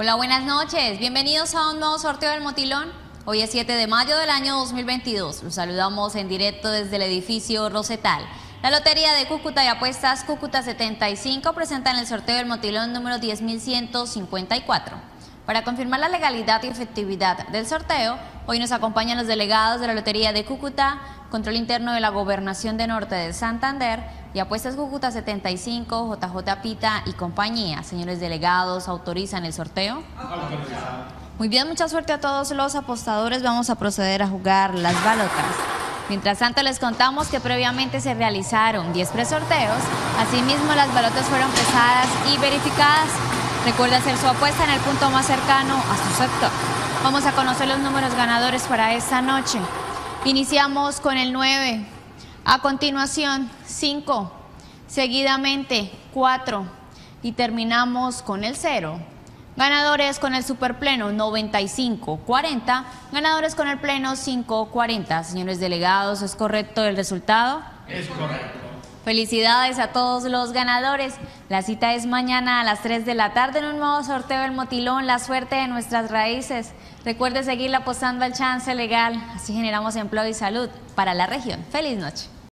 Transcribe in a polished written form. Hola, buenas noches. Bienvenidos a un nuevo sorteo del Motilón. Hoy es 7 de mayo del año 2022. Los saludamos en directo desde el edificio Rosetal. La Lotería de Cúcuta y Apuestas Cúcuta 75 presentan el sorteo del Motilón número 10.154. Para confirmar la legalidad y efectividad del sorteo, hoy nos acompañan los delegados de la Lotería de Cúcuta, Control Interno de la Gobernación de Norte de Santander y Apuestas Cúcuta 75, JJ Pita y compañía. Señores delegados, ¿autorizan el sorteo? Autorizado. Muy bien, mucha suerte a todos los apostadores. Vamos a proceder a jugar las balotas. Mientras tanto, les contamos que previamente se realizaron 10 presorteos. Asimismo, las balotas fueron pesadas y verificadas. Recuerde hacer su apuesta en el punto más cercano a su sector. Vamos a conocer los números ganadores para esta noche. Iniciamos con el 9. A continuación, 5. Seguidamente, 4. Y terminamos con el 0. Ganadores con el superpleno 95-40, ganadores con el pleno 5-40. Señores delegados, ¿es correcto el resultado? Es correcto. Felicidades a todos los ganadores. La cita es mañana a las 3 de la tarde en un nuevo sorteo del Motilón, la suerte de nuestras raíces. Recuerde seguir apostando al chance legal, así generamos empleo y salud para la región. Feliz noche.